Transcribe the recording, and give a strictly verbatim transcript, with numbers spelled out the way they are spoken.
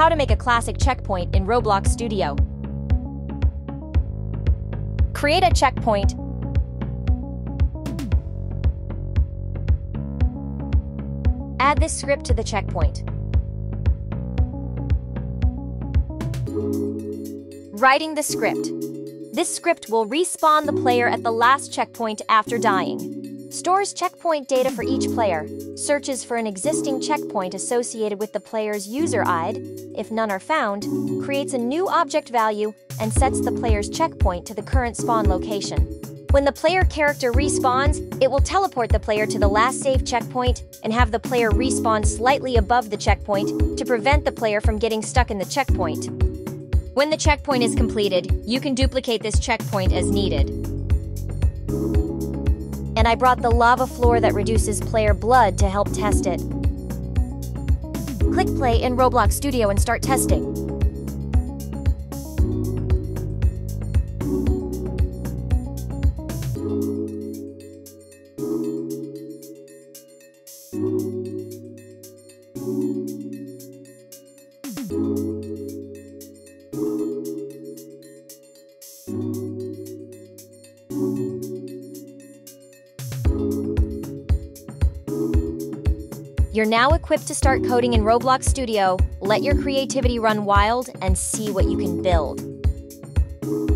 How to make a classic checkpoint in Roblox Studio. Create a checkpoint. Add this script to the checkpoint. Writing the script. This script will respawn the player at the last checkpoint after dying. Stores checkpoint data for each player, searches for an existing checkpoint associated with the player's user I D. If none are found, creates a new object value and sets the player's checkpoint to the current spawn location. When the player character respawns, it will teleport the player to the last save checkpoint and have the player respawn slightly above the checkpoint to prevent the player from getting stuck in the checkpoint. When the checkpoint is completed, you can duplicate this checkpoint as needed. And I brought the lava floor that reduces player blood to help test it. Click play in Roblox Studio and start testing. You're now equipped to start coding in Roblox Studio. Let your creativity run wild and see what you can build.